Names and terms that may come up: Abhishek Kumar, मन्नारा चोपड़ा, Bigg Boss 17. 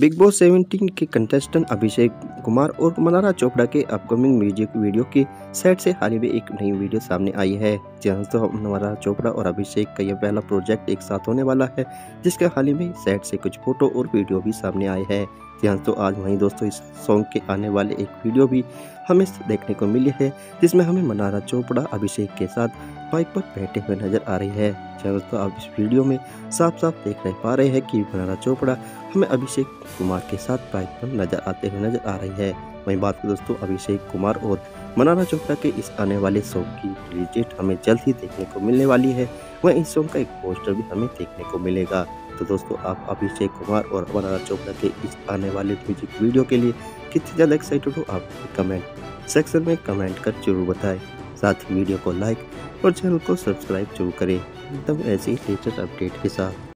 Big boss 17 के contestant Abhishek Kumar और मन्नारा चोपड़ा के अपकमिंग म्यूजिक वीडियो के सेट से हाल ही में एक नई वीडियो सामने आई है। जहां तो मन्नारा चोपड़ा और अभिषेक का यह पहला प्रोजेक्ट एक साथ होने वाला है, जिसका हाल ही में सेट से कुछ फोटो और वीडियो भी सामने आए हैं। यहाँ तो आज वहीं दोस्तों इस सॉन्ग के आने वाले एक वीडियो भी हमें देखने को मिली है, जिसमें हमें मन्नारा चोपड़ा अभिषेक के साथ बाइक पर बैठे हुए नजर आ रही है। दोस्तों आप इस वीडियो में साफ साफ देख पा रहे हैं कि मन्नारा चोपड़ा हमें अभिषेक कुमार के साथ बाइक पर नजर आते हुए नजर आ रही है। वहीं बात करें दोस्तों अभिषेक कुमार और मन्नारा चोपड़ा के इस आने वाले सॉन्ग की रिलीज डेट हमें जल्द ही देखने को मिलने वाली है। वहीं इस सॉन्ग का एक पोस्टर भी हमें देखने को मिलेगा। तो दोस्तों आप अभिषेक कुमार और मन्नारा चोपड़ा के इस आने वाले म्यूजिक वीडियो के लिए कितने ज़्यादा एक्साइटेड हो, आप कमेंट सेक्शन में कमेंट कर जरूर बताएं। साथ ही वीडियो को लाइक और चैनल को सब्सक्राइब जरूर करें एकदम ऐसे ही लेटेस्ट अपडेट के साथ।